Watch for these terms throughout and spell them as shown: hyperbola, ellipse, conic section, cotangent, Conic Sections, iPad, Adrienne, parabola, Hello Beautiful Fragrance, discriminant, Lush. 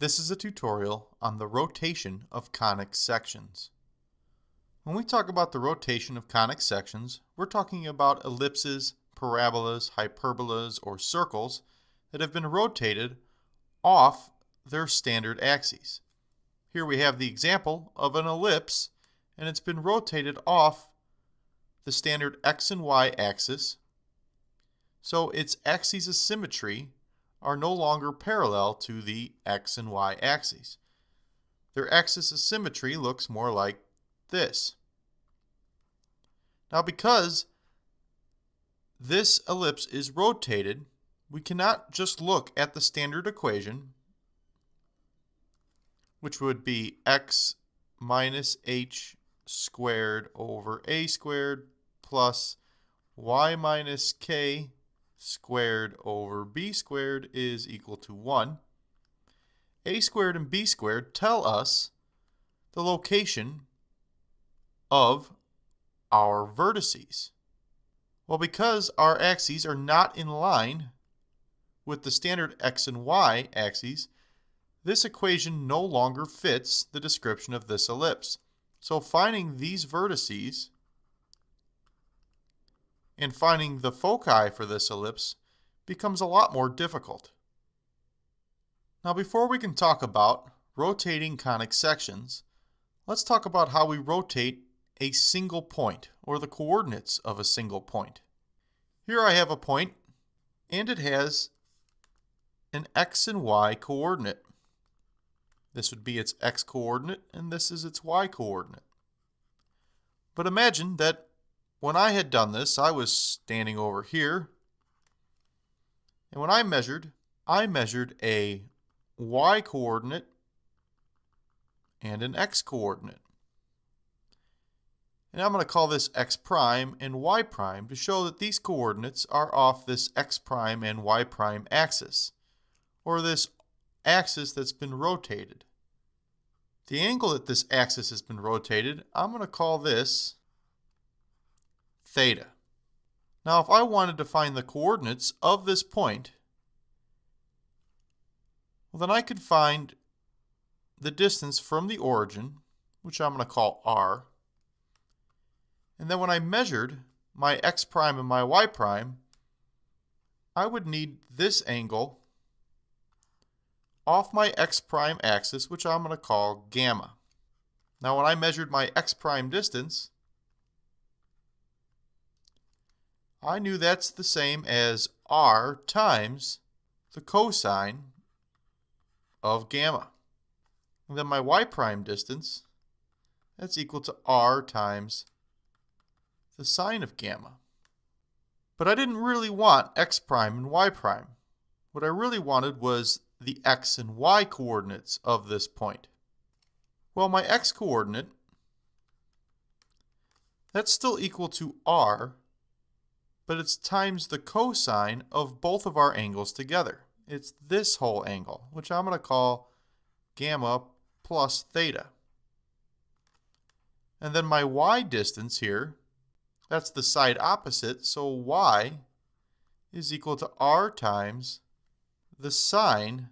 This is a tutorial on the rotation of conic sections. When we talk about the rotation of conic sections, we're talking about ellipses, parabolas, hyperbolas, or circles that have been rotated off their standard axes. Here we have the example of an ellipse, and it's been rotated off the standard x and y axis, so its axes of symmetry are no longer parallel to the x and y axes. Their axis of symmetry looks more like this. Now, because this ellipse is rotated, we cannot just look at the standard equation, which would be x minus h squared over a squared plus y minus k squared over b squared is equal to 1. A squared and b squared tell us the location of our vertices. Well, because our axes are not in line with the standard x and y axes, this equation no longer fits the description of this ellipse. So finding these vertices and finding the foci for this ellipse becomes a lot more difficult. Now, before we can talk about rotating conic sections, let's talk about how we rotate a single point, or the coordinates of a single point. Here I have a point, and it has an x and y coordinate. This would be its x coordinate, and this is its y coordinate. But imagine that when I had done this, I was standing over here, and when I measured a y coordinate and an x coordinate. And I'm going to call this x prime and y prime to show that these coordinates are off this x prime and y prime axis, or this axis that's been rotated. The angle that this axis has been rotated, I'm going to call this theta. Now, if I wanted to find the coordinates of this point, well, then I could find the distance from the origin, which I'm going to call r, and then when I measured my x prime and my y prime, I would need this angle off my x prime axis, which I'm going to call gamma. Now, when I measured my x prime distance, I knew that's the same as r times the cosine of gamma. And then my y prime distance, that's equal to r times the sine of gamma. But I didn't really want x prime and y prime. What I really wanted was the x and y coordinates of this point. Well, my x coordinate, that's still equal to r, but it's times the cosine of both of our angles together. It's this whole angle, which I'm going to call gamma plus theta. And then my y distance here, that's the side opposite, so y is equal to r times the sine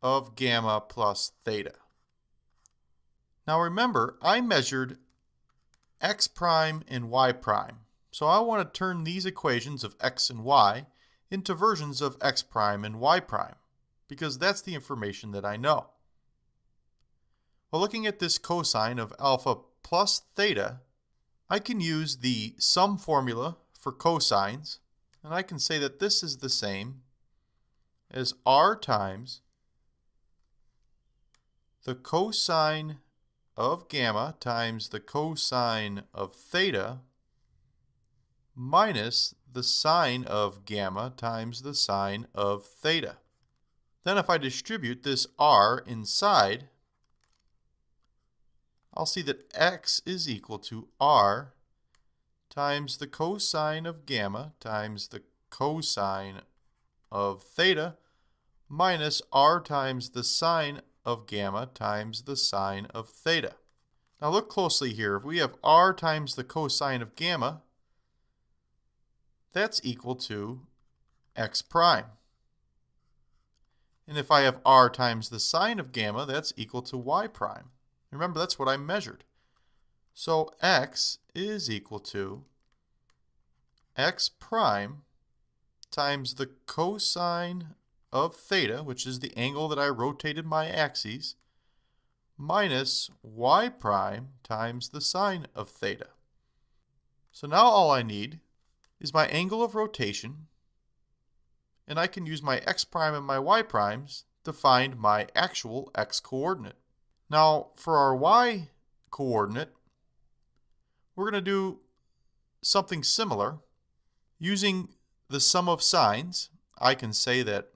of gamma plus theta. Now, remember, I measured x prime and y prime. So I want to turn these equations of x and y into versions of x prime and y prime, because that's the information that I know. Well, looking at this cosine of alpha plus theta, I can use the sum formula for cosines, and I can say that this is the same as r times the cosine of gamma times the cosine of theta minus the sine of gamma times the sine of theta. Then if I distribute this r inside, I'll see that x is equal to r times the cosine of gamma times the cosine of theta minus r times the sine of gamma times the sine of theta. Now look closely here. If we have r times the cosine of gamma, that's equal to x prime. And if I have r times the sine of gamma, that's equal to y prime. Remember, that's what I measured. So x is equal to x prime times the cosine of theta, which is the angle that I rotated my axes, minus y prime times the sine of theta. So now all I need is my angle of rotation, and I can use my x prime and my y primes to find my actual x coordinate. Now for our y coordinate, we're going to do something similar. Using the sum of sines, I can say that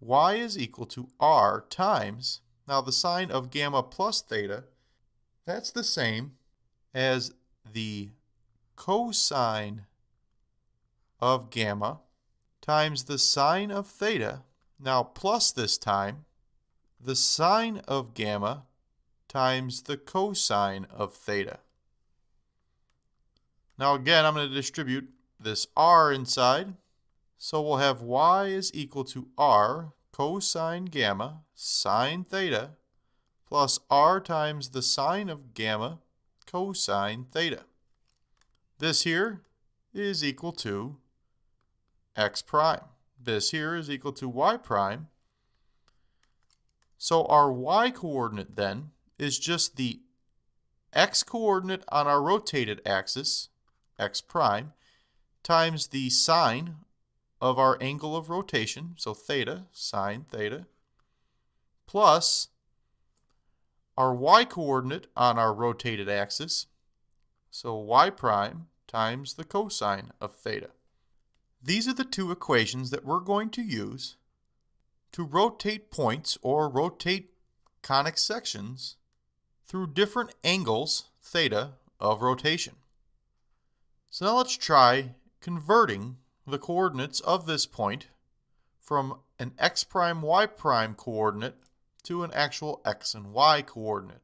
y is equal to r times, now the sine of gamma plus theta, that's the same as the cosine of gamma times the sine of theta, now plus this time, the sine of gamma times the cosine of theta. Now again, I'm going to distribute this r inside, so we'll have y is equal to r cosine gamma sine theta plus r times the sine of gamma cosine theta. This here is equal to x prime. This here is equal to y prime. So our y coordinate then is just the x coordinate on our rotated axis, x prime, times the sine of our angle of rotation, so theta, sine theta, plus our y coordinate on our rotated axis, so y prime times the cosine of theta. These are the two equations that we're going to use to rotate points or rotate conic sections through different angles, theta, of rotation. So now let's try converting the coordinates of this point from an x prime, y prime coordinate to an actual x and y coordinate.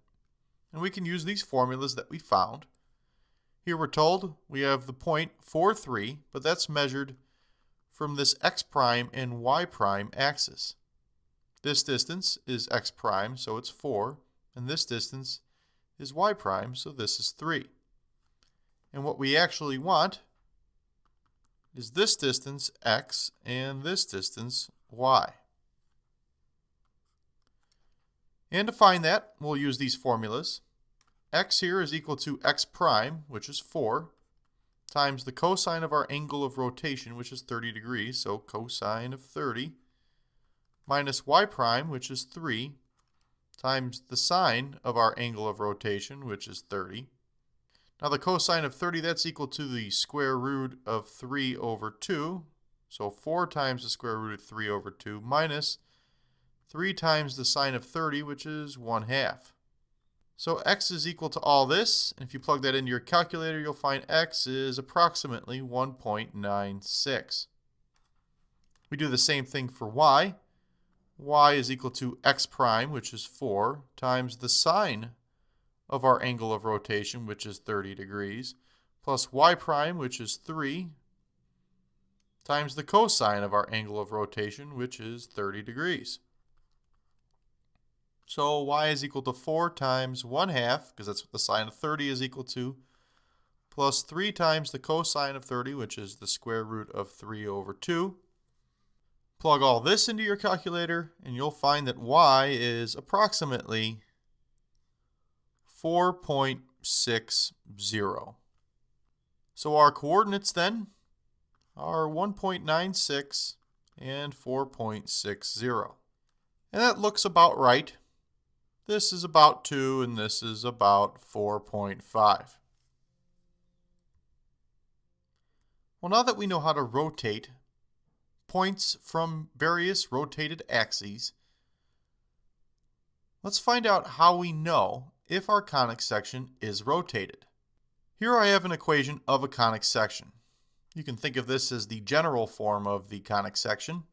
And we can use these formulas that we found. Here we're told we have the point 4, 3, but that's measured from this x prime and y prime axis. This distance is x prime, so it's 4, and this distance is y prime, so this is 3. And what we actually want is this distance x and this distance y. And to find that, we'll use these formulas. X here is equal to x prime, which is 4, times the cosine of our angle of rotation, which is 30 degrees, so cosine of 30, minus y prime, which is 3, times the sine of our angle of rotation, which is 30. Now the cosine of 30, that's equal to the square root of 3 over 2. So 4 times the square root of 3 over 2 minus 3 times the sine of 30, which is 1/2. So x is equal to all this. And if you plug that into your calculator, you'll find x is approximately 1.96. We do the same thing for y. Y is equal to x prime, which is 4, times the sine of our angle of rotation, which is 30 degrees, plus y prime, which is 3, times the cosine of our angle of rotation, which is 30 degrees. So y is equal to 4 times 1/2, because that's what the sine of 30 is equal to, plus 3 times the cosine of 30, which is the square root of 3 over 2. Plug all this into your calculator, and you'll find that y is approximately 4.60. So our coordinates then are 1.96 and 4.60. And that looks about right. This is about 2 and this is about 4.5. Well, now that we know how to rotate points from various rotated axes, let's find out how we know if our conic section is rotated. Here I have an equation of a conic section. You can think of this as the general form of the conic section.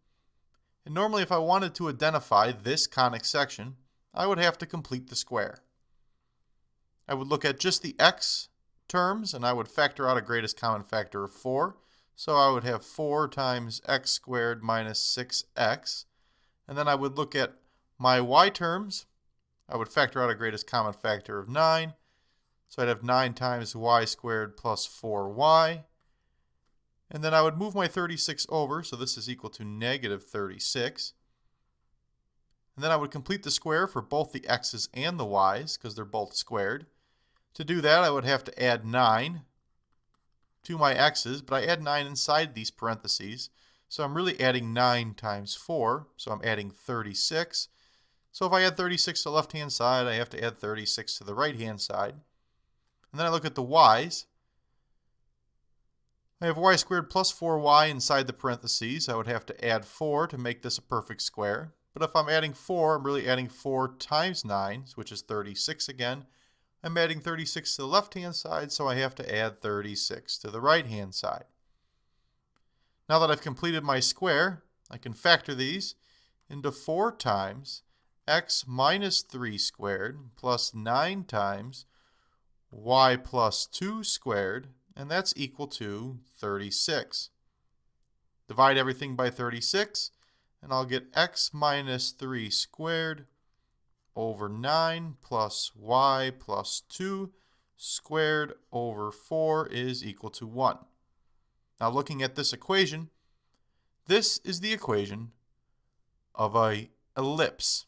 And normally if I wanted to identify this conic section, I would have to complete the square. I would look at just the x terms and I would factor out a greatest common factor of 4. So I would have 4 times x squared minus 6x and then I would look at my y terms. I would factor out a greatest common factor of 9. So I'd have 9 times y squared plus 4y. And then I would move my 36 over, so this is equal to negative 36. And then I would complete the square for both the x's and the y's, because they're both squared. To do that, I would have to add 9 to my x's, but I add 9 inside these parentheses. So I'm really adding 9 times 4, so I'm adding 36. So if I add 36 to the left-hand side, I have to add 36 to the right-hand side. And then I look at the y's. I have y squared plus 4y inside the parentheses. I would have to add 4 to make this a perfect square. But if I'm adding 4, I'm really adding 4 times 9, which is 36 again. I'm adding 36 to the left-hand side, so I have to add 36 to the right-hand side. Now that I've completed my square, I can factor these into 4 times x minus 3 squared plus 9 times y plus 2 squared, and that's equal to 36. Divide everything by 36, and I'll get x minus 3 squared over 9 plus y plus 2 squared over 4 is equal to 1. Now looking at this equation, this is the equation of an ellipse.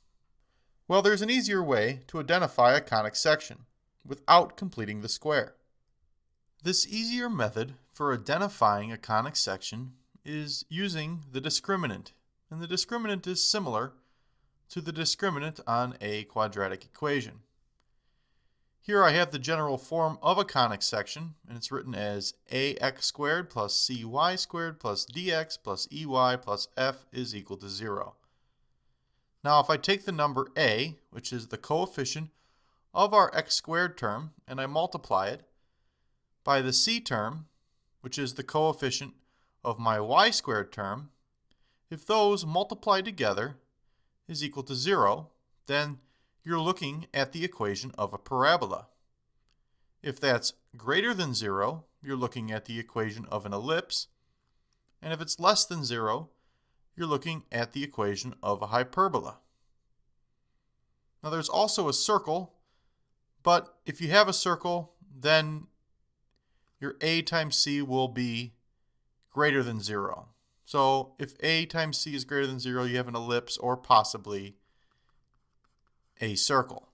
Well, there's an easier way to identify a conic section without completing the square. This easier method for identifying a conic section is using the discriminant, and the discriminant is similar to the discriminant on a quadratic equation. Here I have the general form of a conic section, and it's written as ax squared plus cy squared plus dx plus ey plus f is equal to 0. Now if I take the number a, which is the coefficient of our x squared term, and I multiply it by the c term, which is the coefficient of my y squared term, if those multiplied together is equal to 0, then you're looking at the equation of a parabola. If that's greater than 0, you're looking at the equation of an ellipse, and if it's less than 0, you're looking at the equation of a hyperbola. Now there's also a circle, but if you have a circle, then your a times c will be greater than 0. So if a times c is greater than 0, you have an ellipse or possibly a circle.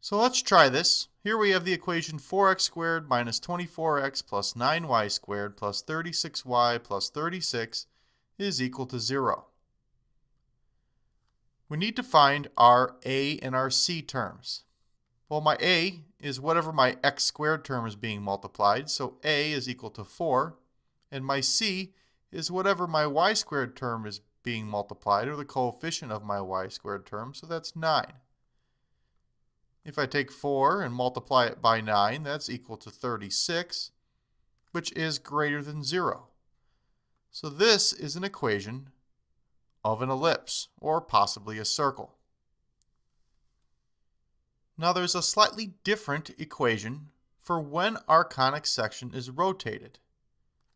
So let's try this. Here we have the equation 4x squared minus 24x plus 9y squared plus 36y plus 36 is equal to 0. We need to find our a and our c terms. Well, my a is whatever my x squared term is being multiplied, so a is equal to 4, and my c is whatever my y squared term is being multiplied, or the coefficient of my y squared term, so that's 9. If I take 4 and multiply it by 9, that's equal to 36, which is greater than 0. So this is an equation of an ellipse, or possibly a circle. Now there's a slightly different equation for when our conic section is rotated.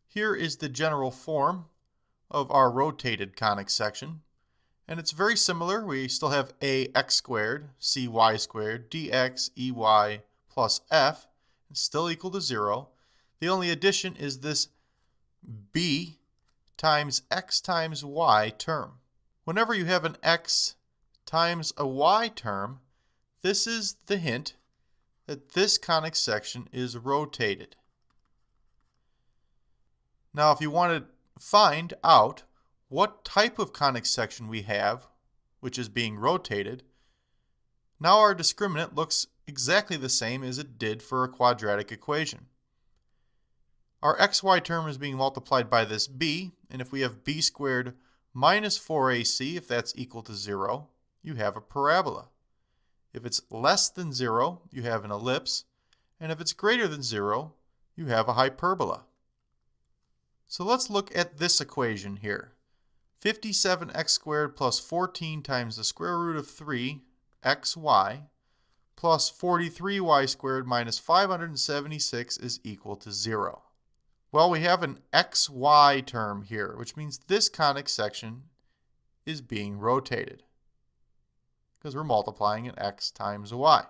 Here is the general form of our rotated conic section, and it's very similar. We still have ax squared, cy squared, dx, ey, plus f, it's still equal to 0. The only addition is this b times x times y term. Whenever you have an x times a y term, this is the hint that this conic section is rotated. Now if you want to find out what type of conic section we have, which is being rotated, now our discriminant looks exactly the same as it did for a quadratic equation. Our xy term is being multiplied by this b, and if we have b squared minus 4ac, if that's equal to 0, you have a parabola. If it's less than 0, you have an ellipse, and if it's greater than 0, you have a hyperbola. So let's look at this equation here. 57x squared plus 14 times the square root of 3xy plus 43y squared minus 576 is equal to 0. Well, we have an xy term here, which means this conic section is being rotated, because we're multiplying an x times y.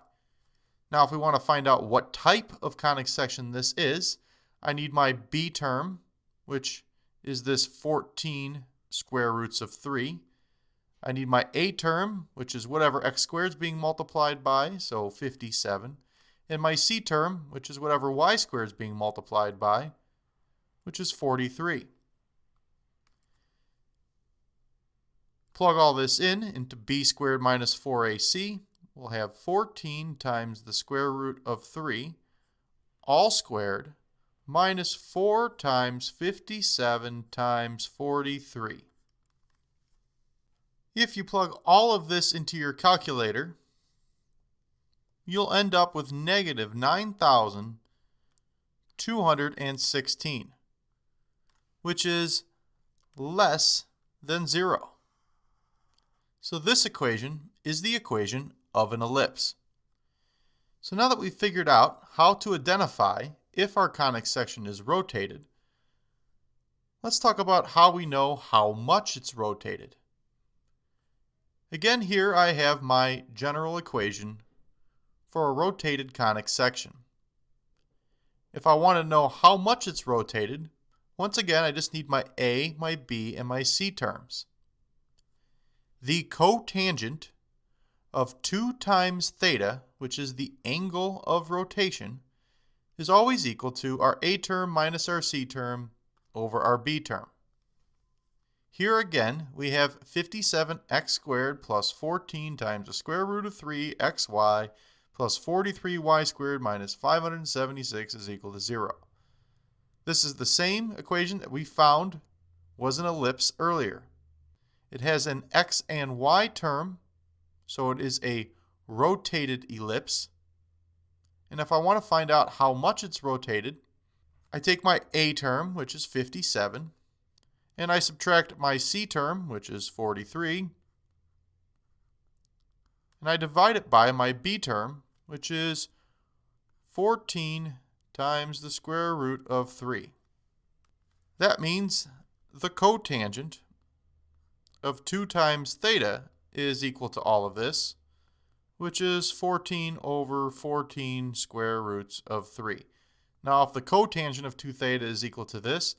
Now, if we want to find out what type of conic section this is, I need my b term, which is this 14 square roots of 3. I need my a term, which is whatever x squared is being multiplied by, so 57. And my c term, which is whatever y squared is being multiplied by, which is 43. Plug all this in into b squared minus 4ac. We'll have 14 times the square root of 3, all squared, minus 4 times 57 times 43. If you plug all of this into your calculator, you'll end up with negative 9,216, which is less than 0. So this equation is the equation of an ellipse. So now that we've figured out how to identify if our conic section is rotated, let's talk about how we know how much it's rotated. Again, here I have my general equation for a rotated conic section. If I want to know how much it's rotated, once again I just need my a, my b, and my c terms. The cotangent of 2 times theta, which is the angle of rotation, is always equal to our a term minus our c term over our b term. Here again, we have 57x squared plus 14 times the square root of 3xy plus 43y squared minus 576 is equal to 0. This is the same equation that we found was an ellipse earlier. It has an x and y term, so it is a rotated ellipse. And if I want to find out how much it's rotated, I take my a term, which is 57, and I subtract my c term, which is 43, and I divide it by my b term, which is 14 times the square root of 3. That means the cotangent of 2 times theta is equal to all of this, which is 14 over 14 square roots of 3. Now, if the cotangent of 2 theta is equal to this,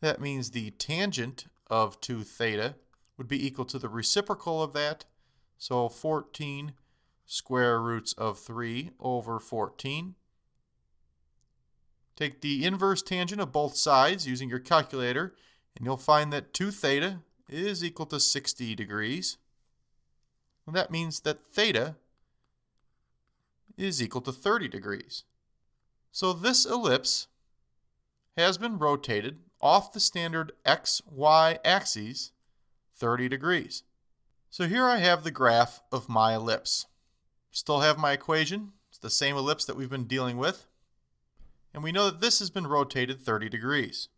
that means the tangent of 2 theta would be equal to the reciprocal of that, so 14 square roots of 3 over 14. Take the inverse tangent of both sides using your calculator, and you'll find that 2 theta is equal to 60 degrees. And that means that theta is equal to 30 degrees. So this ellipse has been rotated off the standard XY axes 30 degrees. So here I have the graph of my ellipse. Still have my equation. It's the same ellipse that we've been dealing with. And we know that this has been rotated 30 degrees.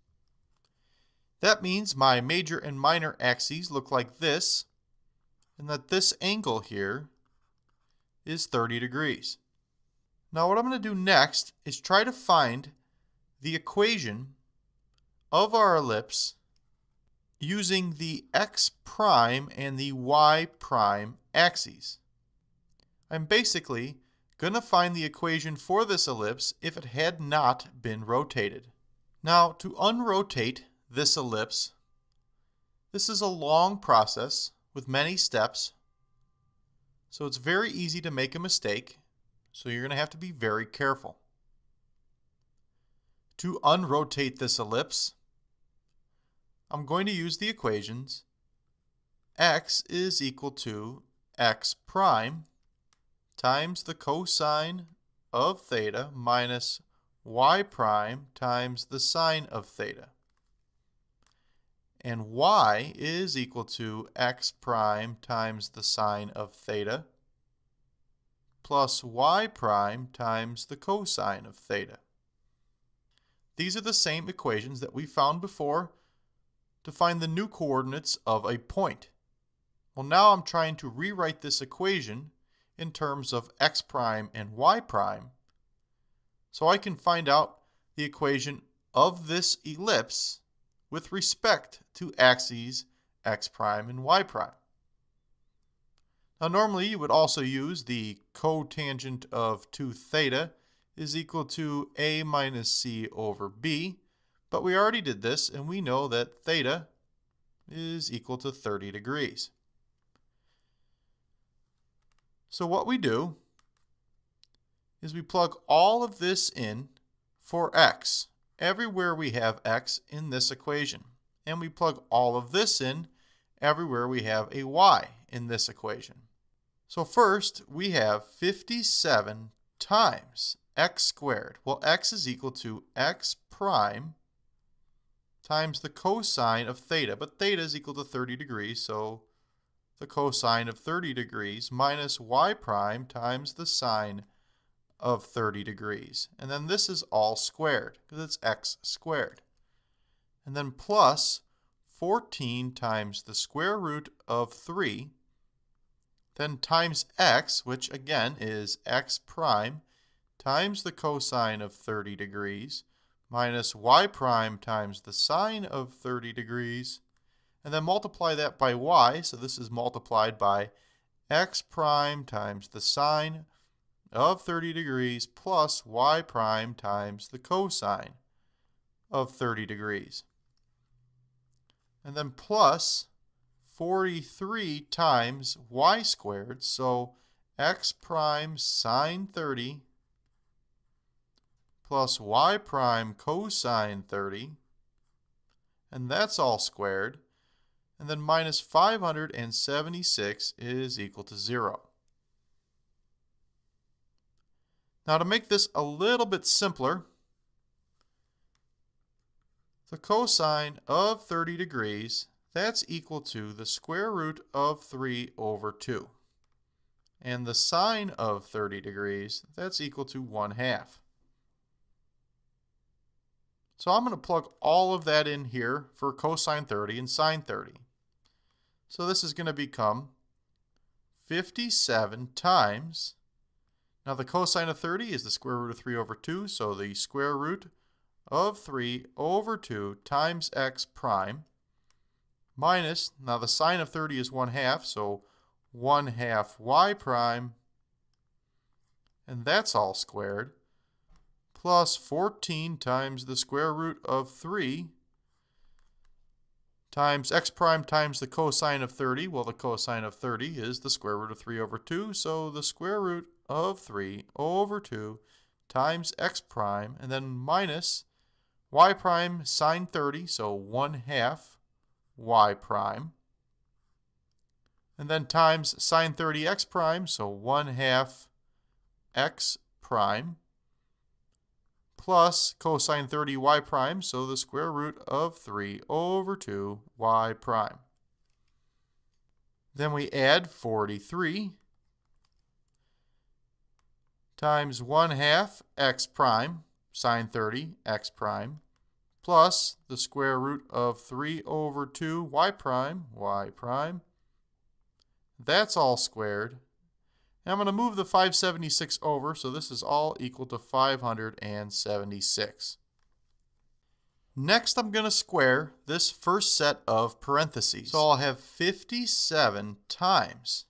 That means my major and minor axes look like this, and that this angle here is 30 degrees. Now what I'm going to do next is try to find the equation of our ellipse using the x prime and the y prime axes. I'm basically going to find the equation for this ellipse if it had not been rotated. Now, to unrotate this ellipse, this is a long process with many steps, so it's very easy to make a mistake, so you're going to have to be very careful. To unrotate this ellipse, I'm going to use the equations x is equal to x prime times the cosine of theta minus y prime times the sine of theta. And y is equal to x prime times the sine of theta plus y prime times the cosine of theta. These are the same equations that we found before to find the new coordinates of a point. Well, now I'm trying to rewrite this equation in terms of x prime and y prime, so I can find out the equation of this ellipse with respect to axes x prime and y prime. Now normally you would also use the cotangent of 2 theta is equal to a minus c over b, but we already did this and we know that theta is equal to 30 degrees. So what we do is we plug all of this in for x, everywhere we have x in this equation. And we plug all of this in everywhere we have a y in this equation. So first we have 57 times x squared. Well, x is equal to x prime times the cosine of theta, but theta is equal to 30 degrees, so the cosine of 30 degrees minus y prime times the sine of 30 degrees. And then this is all squared because it's x squared. And then plus 14 times the square root of 3, then times x, which again is x prime times the cosine of 30 degrees minus y prime times the sine of 30 degrees, and then multiply that by y, so this is multiplied by x prime times the sine of 30 degrees plus y prime times the cosine of 30 degrees. And then plus 43 times y squared, so x prime sine 30 plus y prime cosine 30, and that's all squared, and then minus 576 is equal to 0. Now to make this a little bit simpler, the cosine of 30 degrees, that's equal to the square root of 3 over 2. And the sine of 30 degrees, that's equal to 1/2. So I'm going to plug all of that in here for cosine 30 and sine 30. So this is going to become 57 times, now the cosine of 30 is the square root of 3 over 2, so the square root of 3 over 2 times x prime minus, now the sine of 30 is 1/2, so 1/2 y prime, and that's all squared, plus 14 times the square root of 3 times x prime times the cosine of 30. Well, the cosine of 30 is the square root of 3 over 2, so the square root of 3 over 2 times x prime, and then minus y prime sine 30, so 1/2 y prime, and then times sine 30 x prime, so 1/2 x prime, plus cosine 30 y prime, so the square root of 3 over 2 y prime. Then we add 43 times 1/2 x prime, sine 30 x prime, plus the square root of 3 over 2 y prime, that's all squared. And I'm going to move the 576 over, so this is all equal to 576. Next I'm going to square this first set of parentheses. So I'll have 57 times.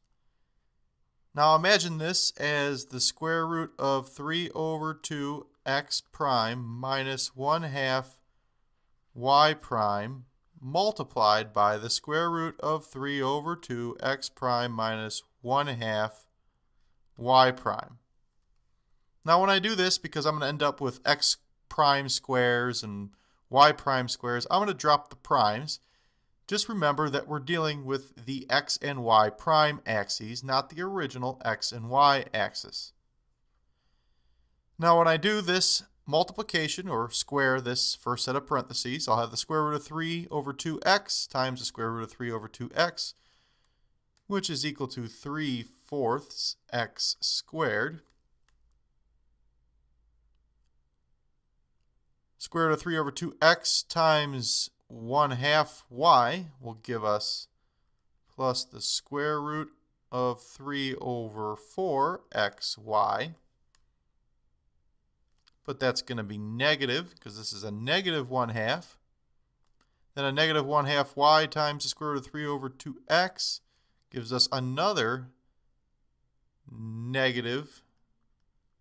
Now imagine this as the square root of 3 over 2 x prime minus 1/2 y prime multiplied by the square root of 3 over 2 x prime minus 1/2 y prime. Now when I do this, because I'm going to end up with x prime squares and y prime squares, I'm going to drop the primes. Just remember that we're dealing with the x and y prime axes, not the original x and y axis. Now when I do this multiplication, or square this first set of parentheses, I'll have the square root of 3 over 2x times the square root of 3 over 2x, which is equal to 3/4 x squared. Square root of 3 over 2x times 1/2 y will give us plus the square root of 3 over 4 xy, but that's going to be negative because this is a negative 1/2. Then a negative 1/2 y times the square root of 3 over 2x gives us another negative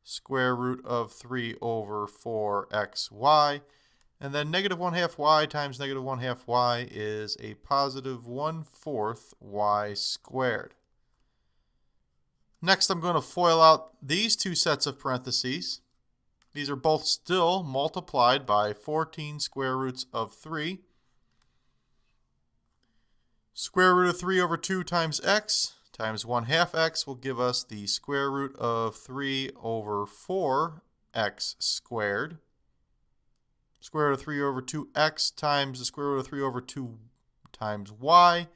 square root of 3 over 4xy. And then negative 1/2 y times negative 1/2 y is a positive 1/4 y squared. Next, I'm going to FOIL out these two sets of parentheses. These are both still multiplied by 14 square roots of 3. Square root of 3 over 2 times x times 1/2x will give us the square root of 3 over 4x squared. Square root of 3 over 2x times the square root of 3 over 2 times y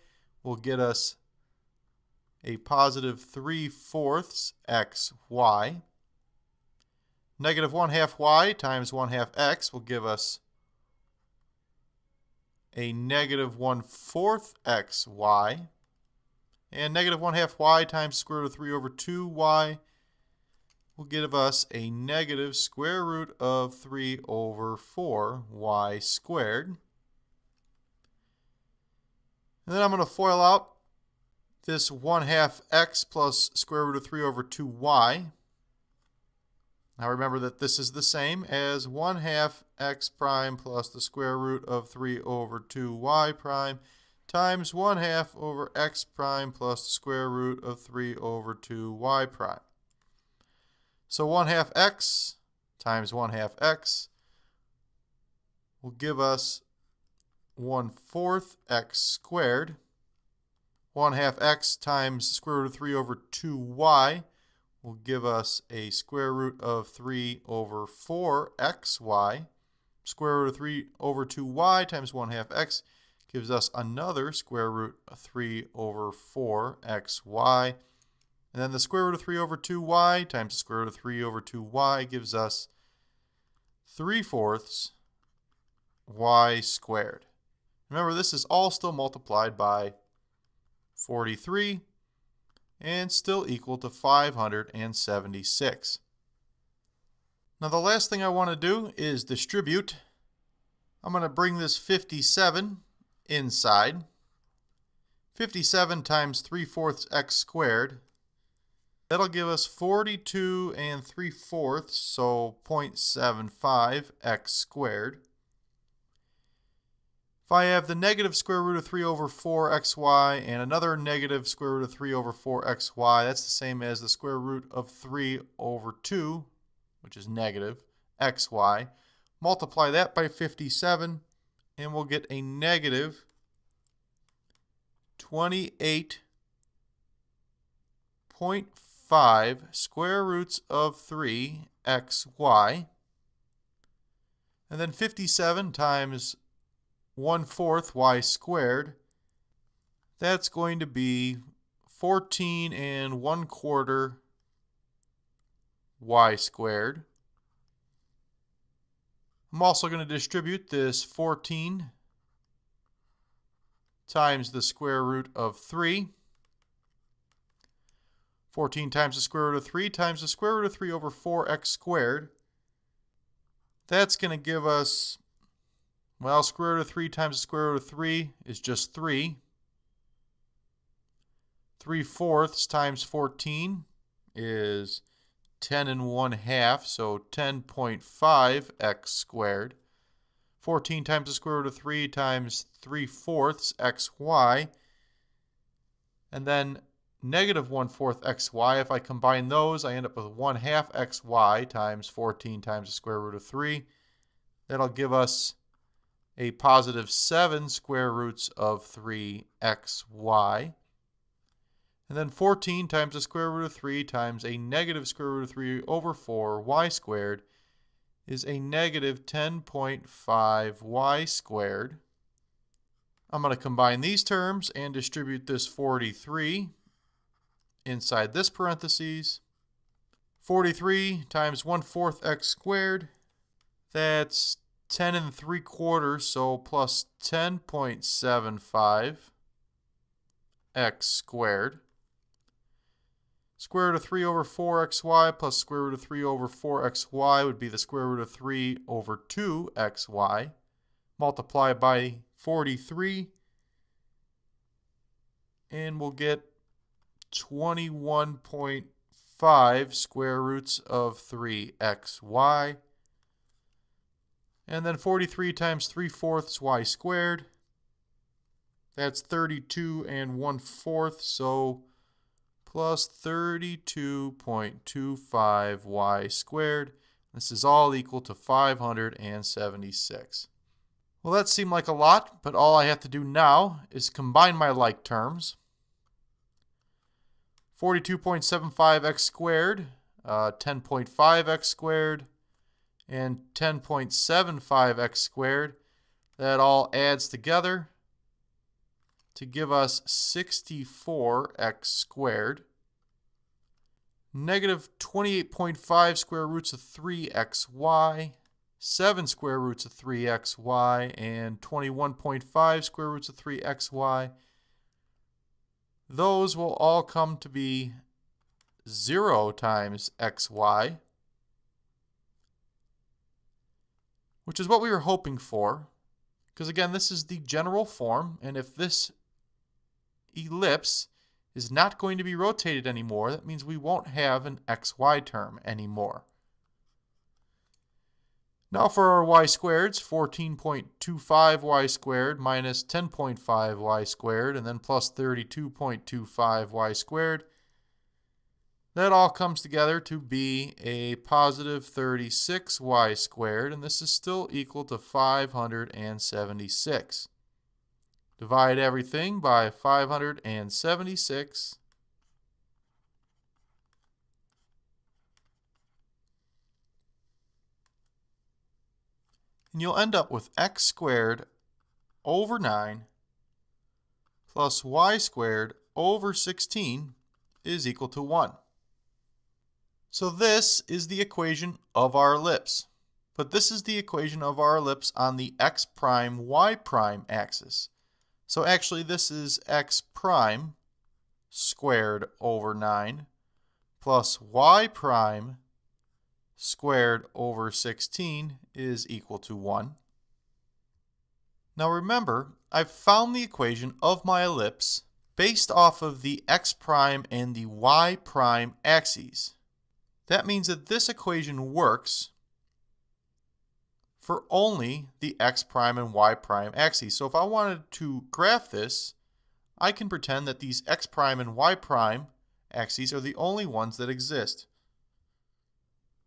will get us a positive 3/4 xy. Negative 1/2 y times 1/2 x will give us a negative 1/4 xy. And negative 1/2 y times square root of 3 over 2y will give us a negative square root of 3 over 4y squared. And then I'm going to FOIL out this 1/2 x plus square root of 3 over 2y. Now remember that this is the same as 1/2 x prime plus the square root of 3 over 2y prime times 1/2 over x prime plus the square root of 3 over 2y prime. So 1/2 x times 1/2 x will give us 1/4 x squared. 1/2 x times square root of 3 over 2y will give us a square root of 3 over 4xy. Square root of 3 over 2y times 1/2 x gives us another square root of 3 over 4xy. And then the square root of 3 over 2y times the square root of 3 over 2y gives us 3/4 y squared. Remember, this is all still multiplied by 43 and still equal to 576. Now the last thing I want to do is distribute. I'm going to bring this 57 inside. 57 times 3/4 x squared, that'll give us 42 and 3/4, so 0.75 x squared. If I have the negative square root of 3 over 4xy and another negative square root of 3 over 4xy, that's the same as the square root of 3 over 2, which is negative, xy. Multiply that by 57, and we'll get a negative 28.5 square roots of 3xy. And then 57 times 1/4 y squared, that's going to be 14 and 1/4 y squared. I'm also going to distribute this 14 times the square root of 3. 14 times the square root of 3 times the square root of 3 over 4x squared. That's going to give us, well, square root of 3 times the square root of 3 is just 3. 3/4 times 14 is 10 and 1/2, so 10.5 x squared. 14 times the square root of 3 times 3/4 xy. And then negative 1/4 xy. If I combine those, I end up with 1/2 xy times 14 times the square root of 3. That'll give us a positive 7 square roots of 3xy. And then 14 times the square root of 3 times a negative square root of 3 over 4y squared is a negative 10.5y squared. I'm going to combine these terms and distribute this 43 inside this parentheses. 43 times 1/4 x squared, that's 10 and 3/4, so plus 10.75 x squared. Square root of 3 over 4xy plus square root of 3 over 4xy would be the square root of 3 over 2xy. Multiply by 43, and we'll get 21.5 square roots of 3xy. And then 43 times 3/4 y squared. That's 32 and 1/4, so plus 32.25 y squared. This is all equal to 576. Well, that seemed like a lot, but all I have to do now is combine my like terms. 42.75x squared, 10.5x squared, and 10.75x squared. That all adds together to give us 64x squared. Negative 28.5 square roots of 3xy, 7 square roots of 3xy, and 21.5 square roots of 3xy. Those will all come to be 0 times xy, which is what we were hoping for, because again, this is the general form, and if this ellipse is not going to be rotated anymore, that means we won't have an xy term anymore. Now for our y squareds, 14.25 y squared minus 10.5 y squared, and then plus 32.25 y squared. That all comes together to be a positive 36 y squared, and this is still equal to 576. Divide everything by 576. And you'll end up with x squared over 9 plus y squared over 16 is equal to 1. So this is the equation of our ellipse. But this is the equation of our ellipse on the x prime, y prime axis. So actually this is x prime squared over 9 plus y prime squared over 16 is equal to 1. Now remember, I've found the equation of my ellipse based off of the x prime and the y prime axes. That means that this equation works for only the x prime and y prime axes. So if I wanted to graph this, I can pretend that these x prime and y prime axes are the only ones that exist.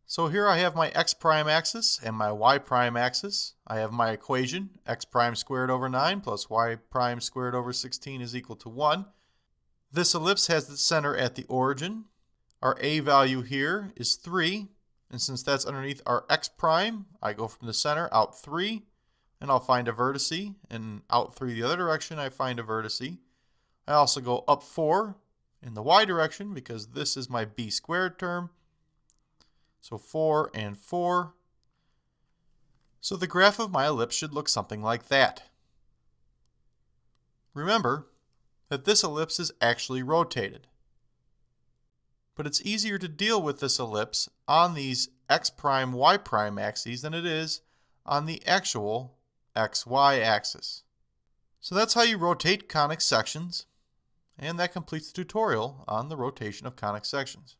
So here I have my x prime axis and my y prime axis. I have my equation, x prime squared over 9 plus y prime squared over 16 is equal to 1. This ellipse has the center at the origin. Our a value here is 3. And since that's underneath our x prime, I go from the center out 3. And I'll find a vertice. And out 3 the other direction, I find a vertice. I also go up 4 in the y direction because this is my b squared term. So 4 and 4. So the graph of my ellipse should look something like that. Remember that this ellipse is actually rotated. But it's easier to deal with this ellipse on these x prime, y prime axes than it is on the actual xy axis. So that's how you rotate conic sections, and that completes the tutorial on the rotation of conic sections.